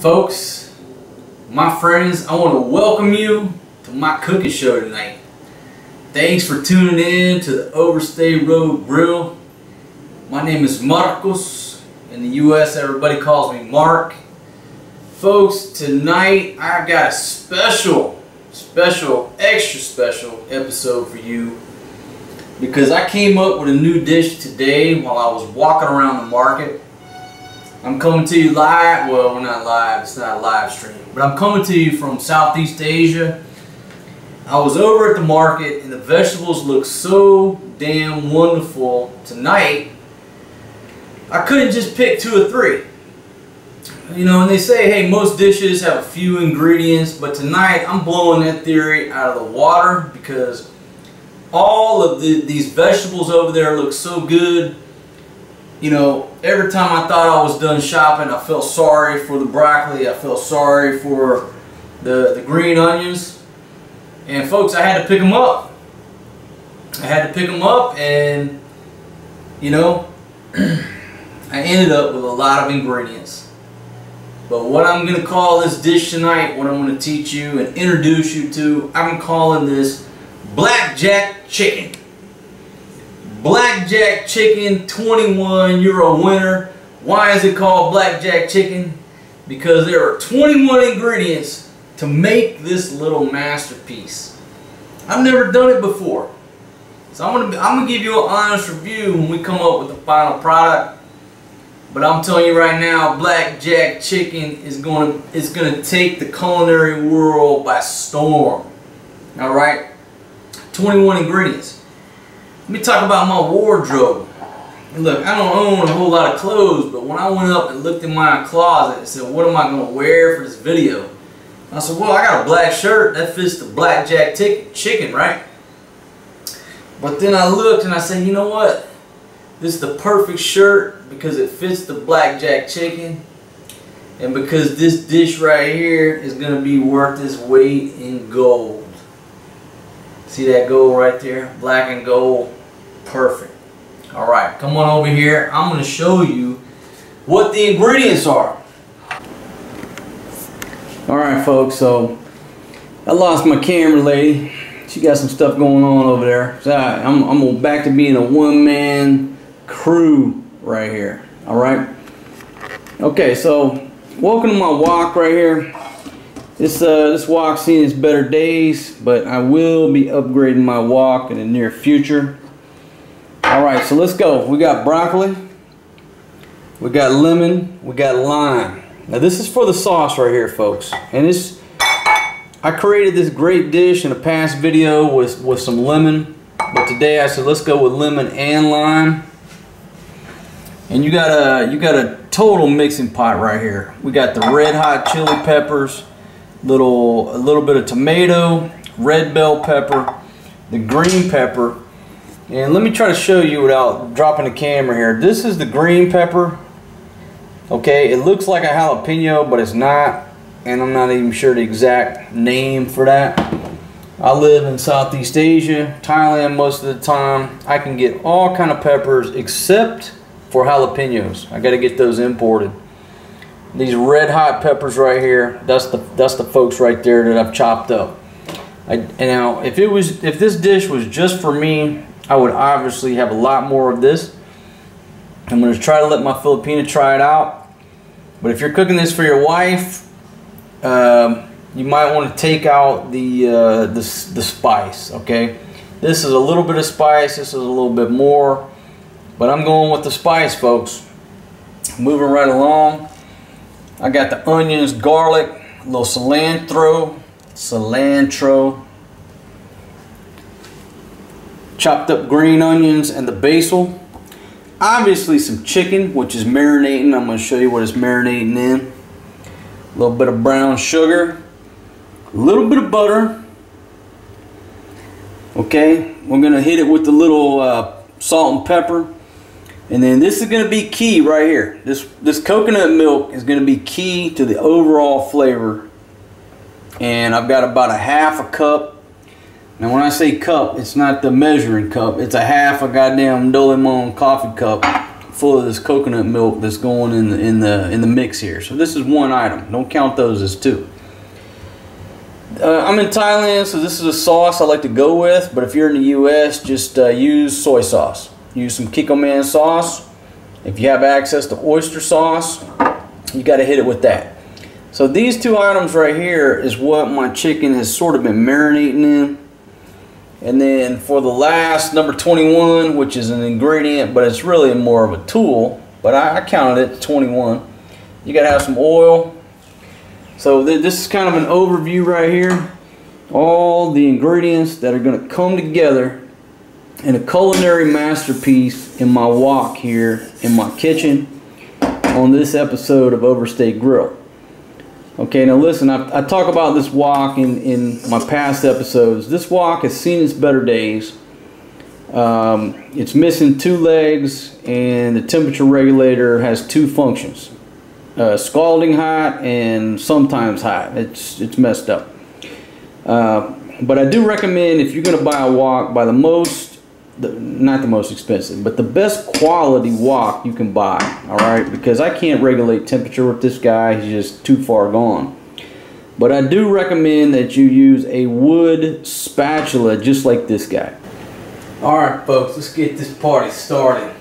Folks, my friends, I want to welcome you to my cooking show tonight. Thanks for tuning in to the Overstay Road Grill. My name is Marcos. In the US, everybody calls me Mark. Folks, tonight I've got a extra special episode for you, because I came up with a new dish today while I was walking around the market. I'm coming to you live, well, we're not live, it's not a live stream, but I'm coming to you from Southeast Asia. I was over at the market and the vegetables looked so damn wonderful tonight, I couldn't just pick two or three. You know, and they say, hey, most dishes have a few ingredients, but tonight I'm blowing that theory out of the water, because all of these vegetables over there look so good. You know, every time I thought I was done shopping, I felt sorry for the broccoli, I felt sorry for the green onions. And folks, I had to pick them up. I had to pick them up, and you know, I ended up with a lot of ingredients. But what I'm going to call this dish tonight, what I'm going to teach you and introduce you to, I'm calling this Blackjack Chicken. Blackjack Chicken, 21 euro winner. Why is it called Blackjack Chicken? Because there are 21 ingredients to make this little masterpiece. I've never done it before. So I'm going to give you an honest review when we come up with the final product. But I'm telling you right now, Blackjack Chicken is going to take the culinary world by storm. All right, 21 ingredients. Let me talk about my wardrobe. And look, I don't own a whole lot of clothes, but when I went up and looked in my closet and said, "What am I going to wear for this video?" I said, "Well, I got a black shirt that fits the Blackjack Chicken, right?" But then I looked and I said, "You know what? This is the perfect shirt, because it fits the Blackjack Chicken, and because this dish right here is going to be worth its weight in gold." See that gold right there? Black and gold. Perfect. Alright, come on over here. I'm going to show you what the ingredients are. Alright folks, so I lost my camera lady. She got some stuff going on over there. So I'm back to being a one-man crew right here. All right. Okay, so welcome to my wok right here. This wok's seen its better days, but I will be upgrading my wok in the near future. All right, so let's go. We got broccoli, we got lemon, we got lime. Now this is for the sauce right here, folks. And this, I created this great dish in a past video with some lemon, but today I said let's go with lemon and lime. And you got a total mixing pot right here. We got the red hot chili peppers, a little bit of tomato, red bell pepper, the green pepper. And let me try to show you without dropping the camera here. This is the green pepper. Okay, it looks like a jalapeno, but it's not. And I'm not even sure the exact name for that. I live in Southeast Asia, Thailand most of the time. I can get all kind of peppers except for jalapenos. I got to get those imported. These red hot peppers right here, that's the folks right there that I've chopped up. Now, if this dish was just for me, I would obviously have a lot more of this. I'm going to try to let my Filipina try it out. But if you're cooking this for your wife, you might want to take out the spice. Okay, this is a little bit of spice. This is a little bit more. But I'm going with the spice, folks. Moving right along. I got the onions, garlic, a little cilantro, chopped up green onions, and the basil. Obviously some chicken, which is marinating. I'm going to show you what it's marinating in. A little bit of brown sugar, a little bit of butter. Okay, we're going to hit it with a little salt and pepper. And then this is going to be key right here. This coconut milk is going to be key to the overall flavor. And I've got about a half a cup. Now when I say cup, it's not the measuring cup. It's a half a goddamn Dolemon coffee cup full of this coconut milk that's going in the mix here. So this is one item. Don't count those as two. I'm in Thailand, so this is a sauce I like to go with, but if you're in the US, just use soy sauce. Use some Kikkoman sauce. If you have access to oyster sauce, you got to hit it with that. So these two items right here is what my chicken has sort of been marinating in. And then for the last, number 21, which is an ingredient, but it's really more of a tool, but I counted it 21. You got to have some oil. So this is kind of an overview right here. All the ingredients that are going to come together in a culinary masterpiece in my wok here in my kitchen on this episode of Overstay Grill. Okay, now listen, I talk about this wok in my past episodes. This wok has seen its better days. It's missing two legs, and the temperature regulator has two functions. Scalding hot and sometimes hot. It's messed up. But I do recommend, if you're going to buy a wok, buy not the most expensive, but the best quality wok you can buy. All right, because I can't regulate temperature with this guy. He's just too far gone. But I do recommend that you use a wood spatula just like this guy. All right, folks, let's get this party started.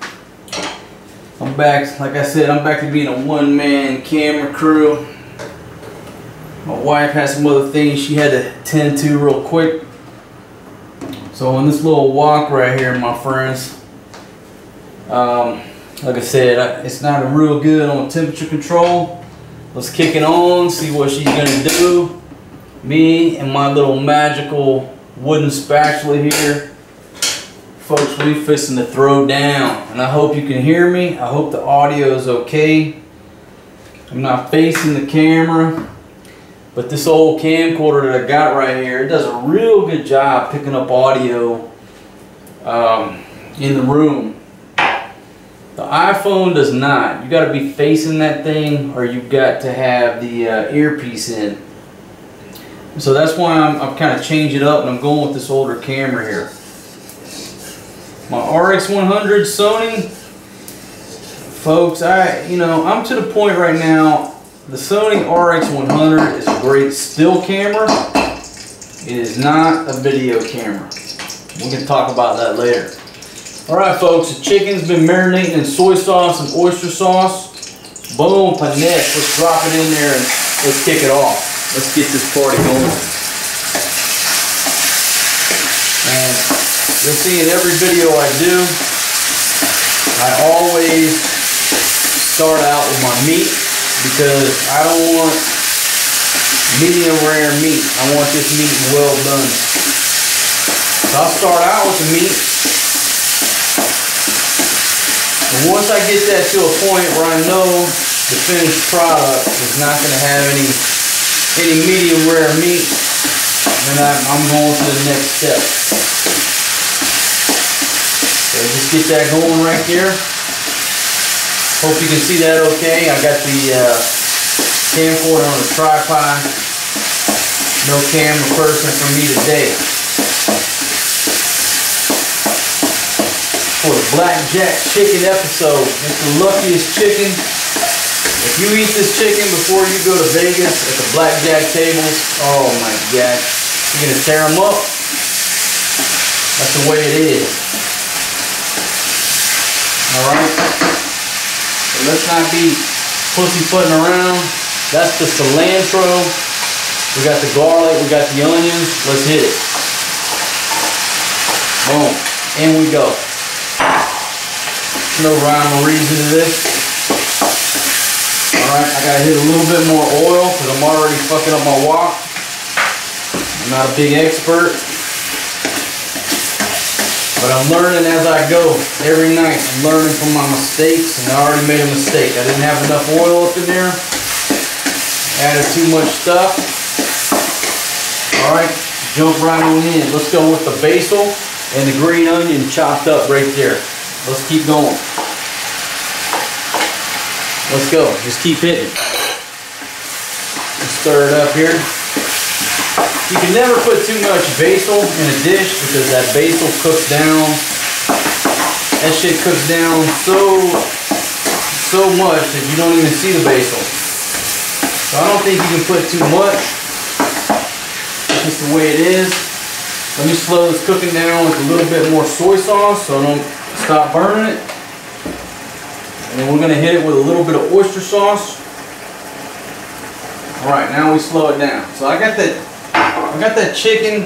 I'm back, like I said, I'm back to being a one-man camera crew. My wife had some other things she had to tend to real quick. So on this little wok right here, my friends, like I said, it's not real good on temperature control. Let's kick it on, see what she's gonna do. Me and my little magical wooden spatula here. Folks, we fixing to throw down, and I hope you can hear me. I hope the audio is okay. I'm not facing the camera, but this old camcorder that I got right here, it does a real good job picking up audio in the room. The iPhone does not. You got to be facing that thing, or you've got to have the earpiece in. So that's why I'm kind of changing it up, and I'm going with this older camera here. My RX100 Sony, folks, I'm to the point right now, the Sony RX100 is a great still camera. It is not a video camera. We can talk about that later. All right, folks, the chicken's been marinating in soy sauce and oyster sauce. Boom, panettes. Let's drop it in there and let's kick it off. Let's get this party going. You'll see in every video I do, I always start out with my meat, because I don't want medium rare meat. I want this meat well done. So I'll start out with the meat. And once I get that to a point where I know the finished product is not going to have any medium rare meat, then I'm going to the next step. So just get that going right there. Hope you can see that okay. I got the camcorder on the tripod. No camera person for me today. For the Blackjack Chicken episode, it's the luckiest chicken. If you eat this chicken before you go to Vegas at the Blackjack tables, oh my gosh, you're going to tear them up. That's the way it is. Alright, so let's not be pussyfooting around. That's the cilantro. We got the garlic, we got the onions. Let's hit it. Boom. In we go. No rhyme or reason to this. Alright, I gotta hit a little bit more oil because I'm already fucking up my wok. I'm not a big expert, but I'm learning as I go. Every night I'm learning from my mistakes, and I already made a mistake. I didn't have enough oil up in there. Added too much stuff. Alright, jump right on in. Let's go with the basil and the green onion chopped up right there. Let's keep going. Let's go. Just keep hitting. Let's stir it up here. You can never put too much basil in a dish because that basil cooks down That shit cooks down so much that you don't even see the basil. So I don't think you can put too much. It's just the way it is. Let me slow this cooking down with a little bit more soy sauce so I don't stop burning it. And then we're going to hit it with a little bit of oyster sauce. Alright, now we slow it down. So I got that chicken,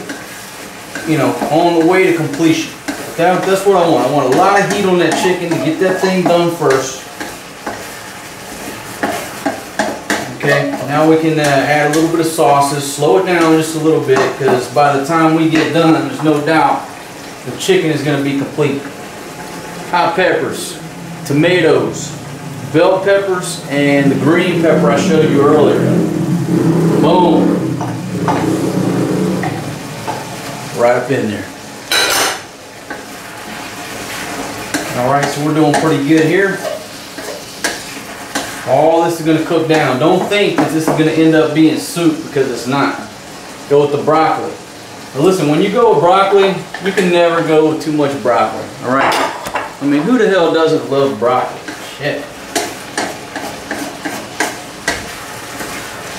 you know, on the way to completion. That's what I want. I want a lot of heat on that chicken to get that thing done first. Okay, now we can add a little bit of sauces, slow it down just a little bit, because by the time we get done, there's no doubt the chicken is going to be complete. Hot peppers, tomatoes, bell peppers, and the green pepper I showed you earlier. Boom. Right up in there. Alright, so we're doing pretty good here. All this is going to cook down. Don't think that this is going to end up being soup, because it's not. Go with the broccoli. Now listen, when you go with broccoli, you can never go with too much broccoli. Alright? I mean, who the hell doesn't love broccoli? Shit.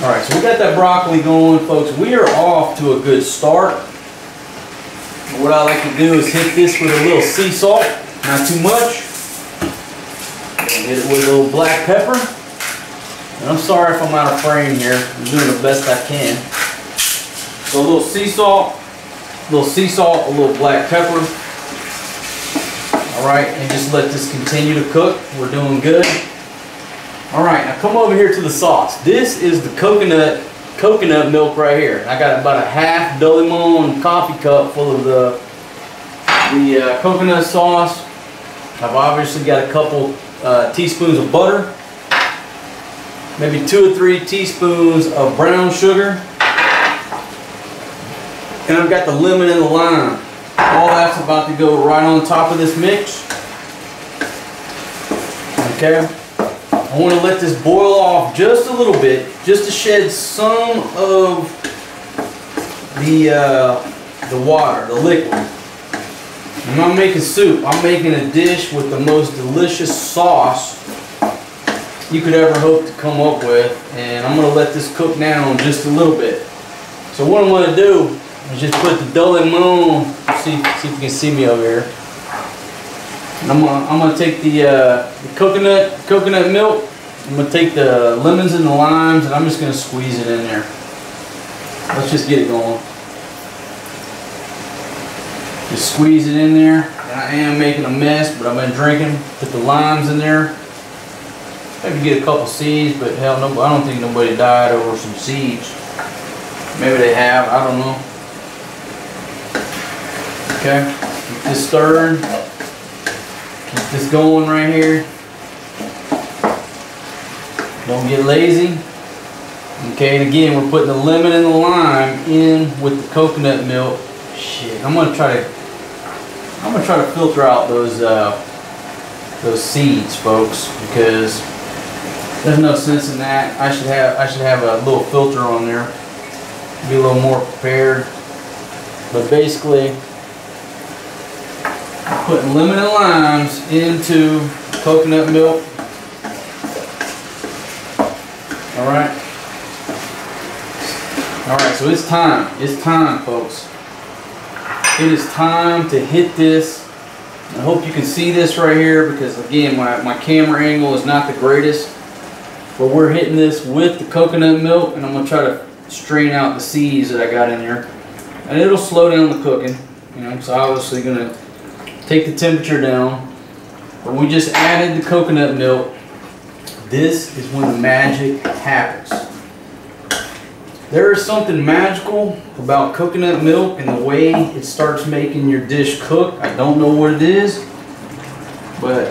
Alright, so we got that broccoli going, folks. We are off to a good start. What I like to do is hit this with a little sea salt. Not too much. Hit it with a little black pepper. And I'm sorry if I'm out of frame here. I'm doing the best I can. So a little sea salt, a little black pepper. Alright, and just let this continue to cook. We're doing good. Alright, now come over here to the sauce. This is the coconut milk right here. I got about a half demi-liter coffee cup full of the coconut sauce. I've obviously got a couple teaspoons of butter, maybe 2 or 3 teaspoons of brown sugar, and I've got the lemon and the lime. All that's about to go right on top of this mix. Okay, I want to let this boil off just a little bit, just to shed some of the water, the liquid. I'm not making soup, I'm making a dish with the most delicious sauce you could ever hope to come up with, and I'm going to let this cook down just a little bit. So what I'm going to do is just put the demi-liter, see if you can see me over here, and I'm going to take the coconut milk, I'm going to take the lemons and the limes, and I'm just going to squeeze it in there. Let's just get it going. Just squeeze it in there. And I am making a mess, but I've been drinking. Put the limes in there. Maybe get a couple seeds, but hell, no, I don't think nobody died over some seeds. Maybe they have, I don't know. Okay, keep this stirring. Keep this going right here. Don't get lazy. Okay, and again, we're putting the lemon and the lime in with the coconut milk. Shit, I'm gonna try to filter out those seeds, folks, because there's no sense in that. I should have a little filter on there, be a little more prepared. But basically, putting lemon and limes into coconut milk. All right, So it's time. It's time, folks. It is time to hit this. I hope you can see this right here, because again, my camera angle is not the greatest. But we're hitting this with the coconut milk, and I'm going to try to strain out the seeds that I got in there. And it'll slow down the cooking. You know, it's obviously going to take the temperature down. But we just added the coconut milk. This is when the magic happens. There is something magical about coconut milk and the way it starts making your dish cook. I don't know what it is, but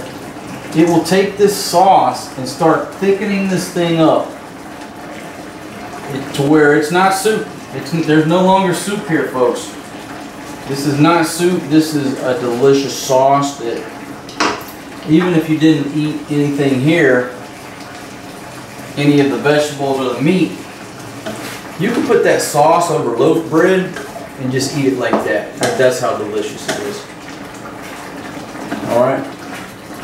it will take this sauce and start thickening this thing up to where it's not soup. There's no longer soup here, folks. This is not soup. This is a delicious sauce that even if you didn't eat anything here, any of the vegetables or the meat, you can put that sauce over loaf bread and just eat it like that. That's how delicious it is. All right.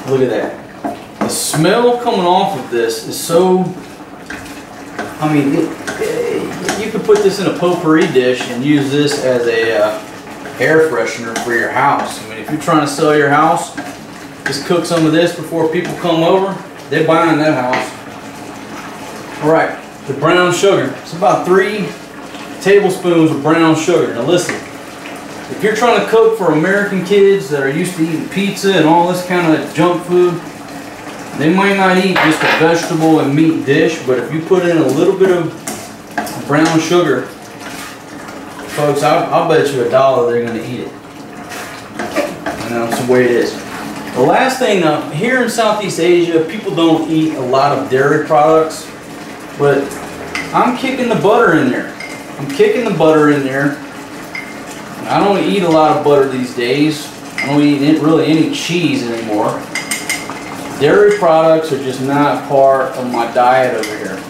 Look at that. The smell coming off of this is so, I mean, you could put this in a potpourri dish and use this as a air freshener for your house. I mean, if you're trying to sell your house, just cook some of this before people come over. They're buying that house. All right, the brown sugar. It's about 3 tablespoons of brown sugar. Now listen, if you're trying to cook for American kids that are used to eating pizza and all this kind of junk food, they might not eat just a vegetable and meat dish, but if you put in a little bit of brown sugar, folks, I'll bet you $1 they're going to eat it. And that's the way it is. The last thing, here in Southeast Asia, people don't eat a lot of dairy products, but I'm kicking the butter in there. I'm kicking the butter in there. I don't eat a lot of butter these days. I don't eat really any cheese anymore. Dairy products are just not part of my diet over here.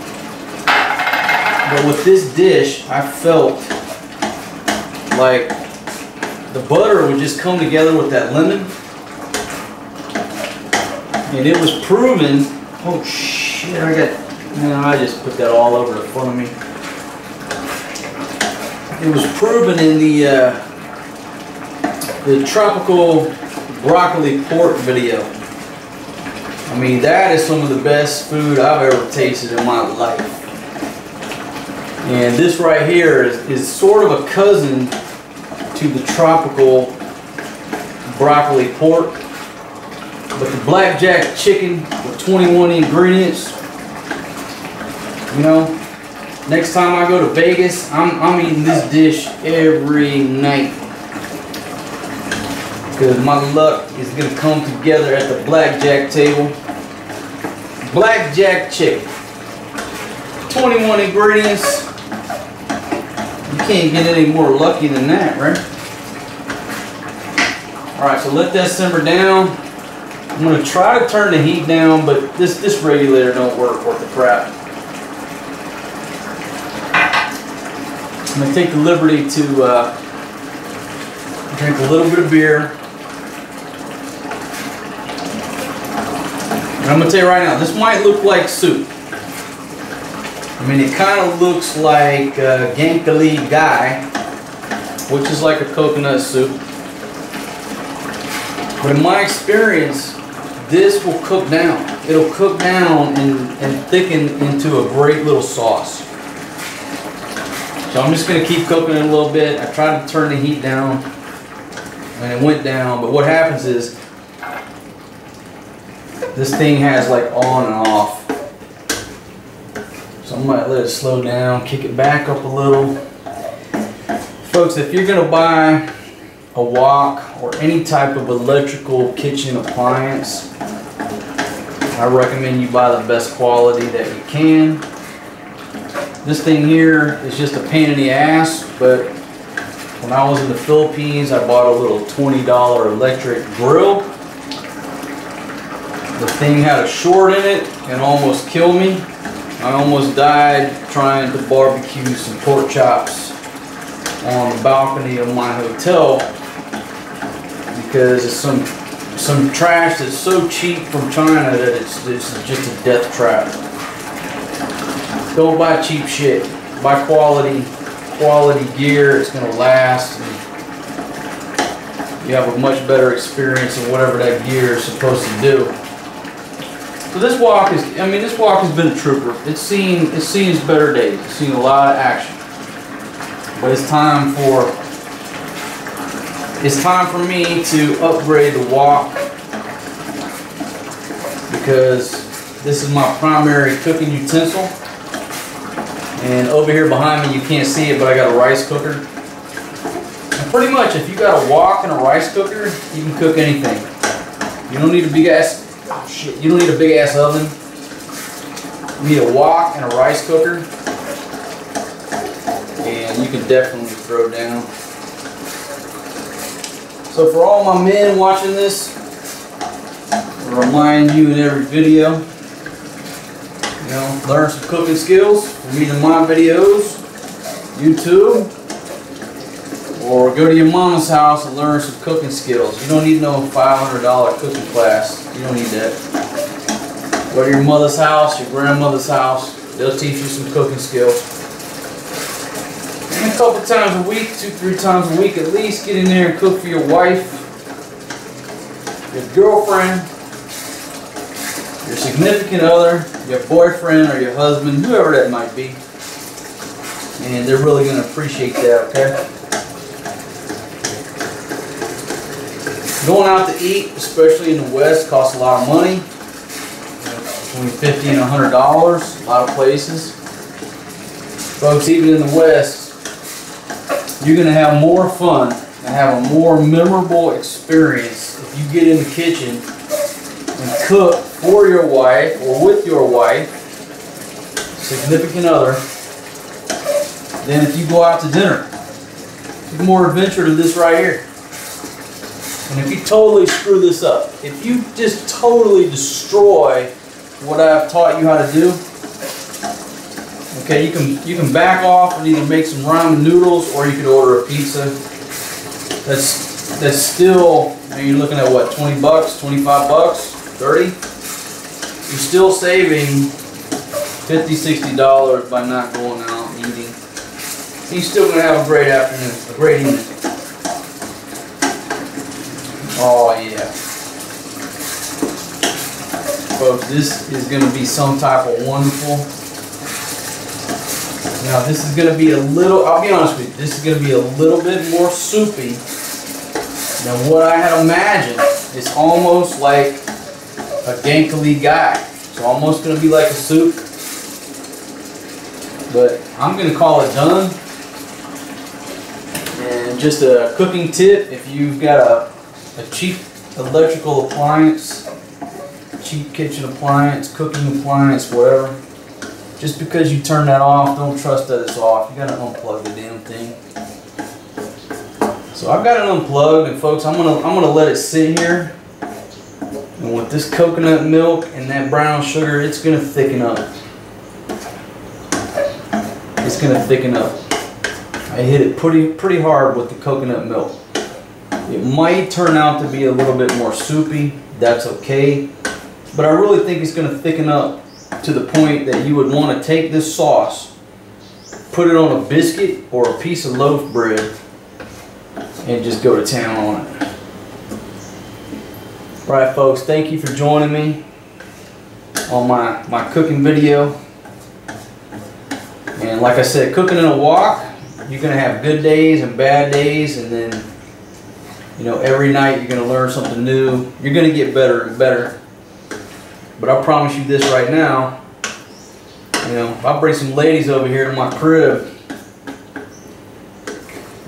But with this dish, I felt like the butter would just come together with that lemon. And it was proven, oh shit, I got, man, I just put that all over in front of me. It was proven in the tropical broccoli pork video. I mean, that is some of the best food I've ever tasted in my life. And this right here is sort of a cousin to the tropical broccoli pork. But the blackjack chicken with 21 ingredients, you know, next time I go to Vegas, I'm eating this dish every night. Because my luck is going to come together at the blackjack table. Blackjack chicken. 21 ingredients. You can't get any more lucky than that, right? Alright, so let that simmer down. I'm going to try to turn the heat down, but this regulator don't work worth the crap. I'm going to take the liberty to drink a little bit of beer. And I'm going to tell you right now, this might look like soup. I mean, it kind of looks like gankali dai, which is like a coconut soup. But in my experience, this will cook down. It'll cook down and thicken into a great little sauce. So I'm just going to keep cooking it a little bit. I tried to turn the heat down and it went down, but what happens is this thing has like on and off. So I might let it slow down, kick it back up a little. Folks, if you're going to buy a wok or any type of electrical kitchen appliance, I recommend you buy the best quality that you can. This thing here is just a pain in the ass, but when I was in the Philippines, I bought a little $20 electric grill. The thing had a short in it and almost killed me. I almost died trying to barbecue some pork chops on the balcony of my hotel because it's some trash that's so cheap from China that it's just a death trap. Don't buy cheap shit. Buy quality gear. It's going to last. And you have a much better experience in whatever that gear is supposed to do. So this wok is, I mean, this wok has been a trooper. It's seen better days. It's seen a lot of action. But it's time for me to upgrade the wok, because this is my primary cooking utensil. And over here behind me, you can't see it, but I got a rice cooker. And pretty much, if you got a wok and a rice cooker, you can cook anything. You don't need a big ass, oh shit, you don't need a big ass oven. You need a wok and a rice cooker. And you can definitely throw down. So for all my men watching this, I'll remind you in every video, you know, learn some cooking skills from either my videos, YouTube, or go to your mama's house and learn some cooking skills. You don't need no $500 cooking class. You don't need that. Go to your mother's house, your grandmother's house. They'll teach you some cooking skills. And a couple times a week, 2-3 times a week at least, get in there and cook for your wife, your girlfriend, your significant other, your boyfriend or your husband, whoever that might be. And they're really going to appreciate that, okay? Going out to eat, especially in the West, costs a lot of money. Between $50 and $100, a lot of places. Folks, even in the West, you're going to have more fun and have a more memorable experience if you get in the kitchen and cook for your wife or with your wife, significant other, than if you go out to dinner. There's more adventure to this right here. And if you totally screw this up, if you just totally destroy what I've taught you how to do, okay, you can back off and either make some ramen noodles or you could order a pizza. That's still, I mean, you're looking at what, 20 bucks, 25 bucks, 30? You're still saving $50, $60 by not going out and eating. And you're still gonna have a great afternoon, a great evening. Oh yeah. Folks, this is going to be some type of wonderful. Now this is going to be a little, I'll be honest with you, this is going to be a little bit more soupy than what I had imagined. It's almost like a gankali dai. It's almost going to be like a soup. But I'm going to call it done. And just a cooking tip, if you've got a cheap electrical appliance, cheap kitchen appliance, cooking appliance, whatever. Just because you turn that off, don't trust that it's off. You gotta unplug the damn thing. So I've got it unplugged, and folks, I'm gonna let it sit here. And with this coconut milk and that brown sugar, it's gonna thicken up. It's gonna thicken up. I hit it pretty hard with the coconut milk. It might turn out to be a little bit more soupy, that's okay, but I really think it's going to thicken up to the point that you would want to take this sauce, put it on a biscuit or a piece of loaf bread, and just go to town on it. Alright folks, thank you for joining me on my cooking video. And like I said, cooking in a wok, you're going to have good days and bad days, and then you know, every night you're going to learn something new. You're going to get better and better. But I promise you this right now, you know, if I bring some ladies over here to my crib,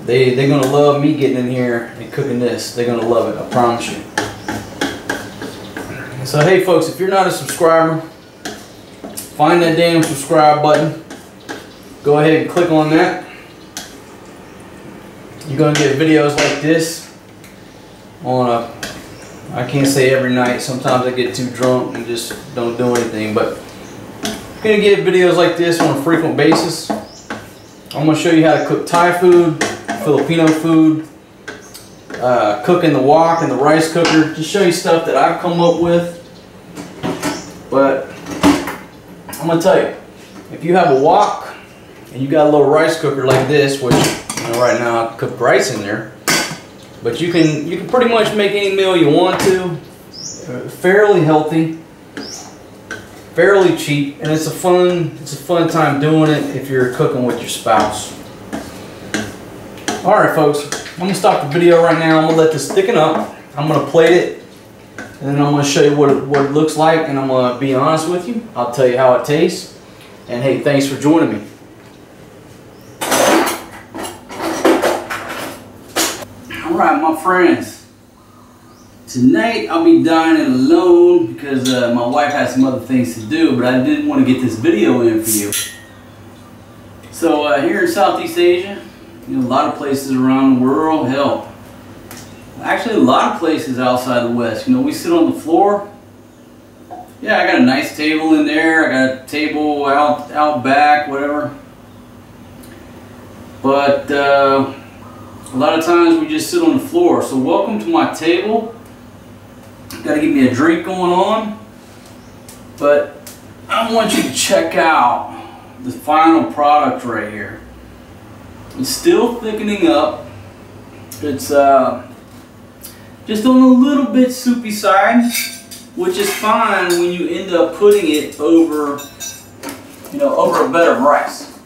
they're going to love me getting in here and cooking this. They're going to love it, I promise you. So, hey, folks, if you're not a subscriber, find that damn subscribe button. Go ahead and click on that. You're going to get videos like this. I can't say every night, sometimes I get too drunk and just don't do anything, but I'm going to get videos like this on a frequent basis. I'm going to show you how to cook Thai food, Filipino food, cook in the wok and the rice cooker, just show you stuff that I've come up with. But I'm going to tell you, if you have a wok and you got a little rice cooker like this, which you know, right now I cook rice in there, but you can pretty much make any meal you want to, fairly healthy, fairly cheap, and it's a fun time doing it if you're cooking with your spouse. Alright folks, I'm going to stop the video right now. I'm going to let this thicken up. I'm going to plate it, and then I'm going to show you what it looks like, and I'm going to be honest with you. I'll tell you how it tastes, and hey, thanks for joining me. Alright my friends, tonight I'll be dining alone because my wife has some other things to do, but I did want to get this video in for you. So here in Southeast Asia, you know, a lot of places around the world, hell, actually a lot of places outside the West, you know, we sit on the floor. Yeah, I got a nice table in there, I got a table out back, whatever, but A lot of times we just sit on the floor. So welcome to my table. Gotta get me a drink going on. But I want you to check out the final product right here. It's still thickening up. It's just on a little bit soupy side, which is fine when you end up putting it over, over a bed of rice.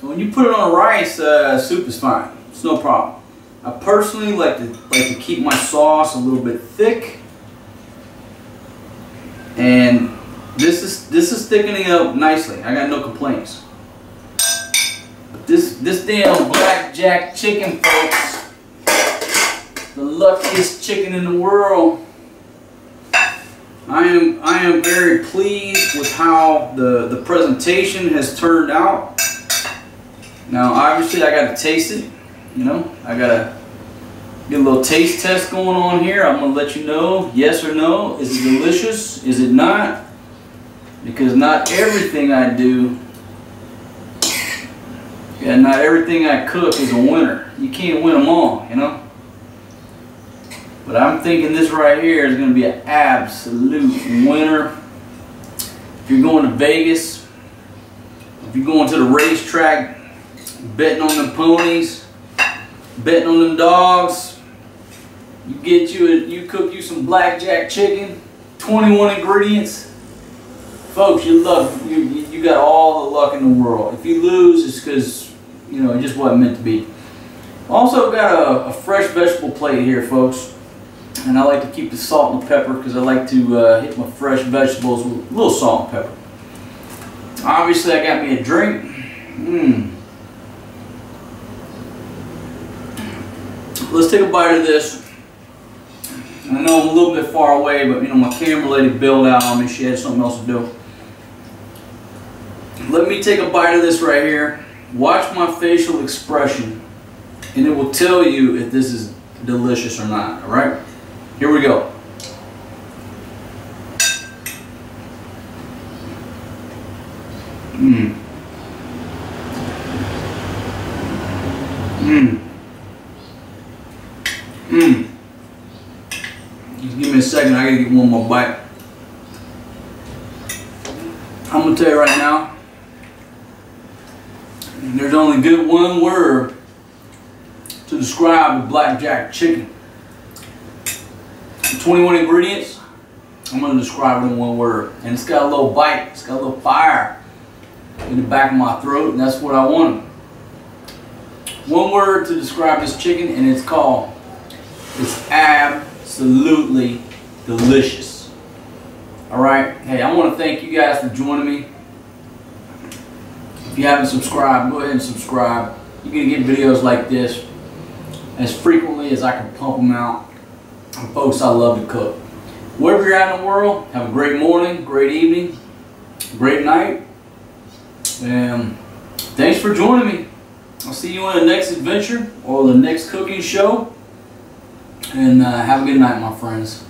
So when you put it on rice, soup is fine. It's no problem. I personally like to keep my sauce a little bit thick, and this is thickening up nicely. I got no complaints. But this damn blackjack chicken, folks. The luckiest chicken in the world. I am very pleased with how the presentation has turned out. Now obviously I gotta taste it, I gotta get a little taste test going on here. I'm gonna let you know yes or no. Is it delicious? Is it not? Because not everything I do, and not everything I cook is a winner. You can't win them all, But I'm thinking this right here is going to be an absolute winner. If you're going to Vegas, if you're going to the racetrack, betting on them ponies, betting on them dogs, you cook you some blackjack chicken, 21 ingredients, folks. You got all the luck in the world. If you lose, it's because it just wasn't meant to be. Also got a fresh vegetable plate here, folks. And I like to keep the salt and the pepper because I like to hit my fresh vegetables with a little salt and pepper. Obviously, I got me a drink. Let's take a bite of this. I know I'm a little bit far away, but my camera lady bailed out on me. She had something else to do. Let me take a bite of this right here. Watch my facial expression, and it will tell you if this is delicious or not. All right. Here we go. Just give me a second, I gotta get one more bite. I'm gonna tell you right now, there's only one word to describe the blackjack chicken. 21 ingredients, I'm going to describe it in one word. And it's got a little bite, it's got a little fire in the back of my throat, and that's what I wanted. One word to describe this chicken, and it's called, it's absolutely delicious. Alright, hey, I want to thank you guys for joining me. If you haven't subscribed, go ahead and subscribe. You're going to get videos like this as frequently as I can pump them out. And folks, I love to cook. Wherever you're at in the world, have a great morning, great evening, great night. And thanks for joining me. I'll see you on the next adventure or the next cooking show. And have a good night, my friends.